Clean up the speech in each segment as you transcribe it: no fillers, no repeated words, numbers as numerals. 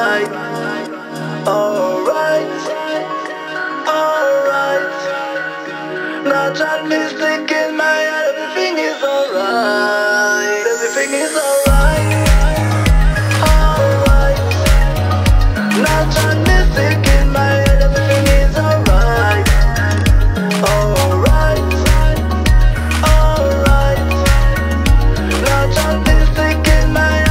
alright, alright, alright. Not a mistake in my head, everything is alright, everything is alright, alright. Not a mistake in my head, everything is alright, alright, alright. Not a mistake in my head.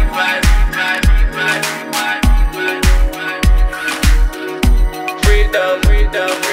Freedom, freedom.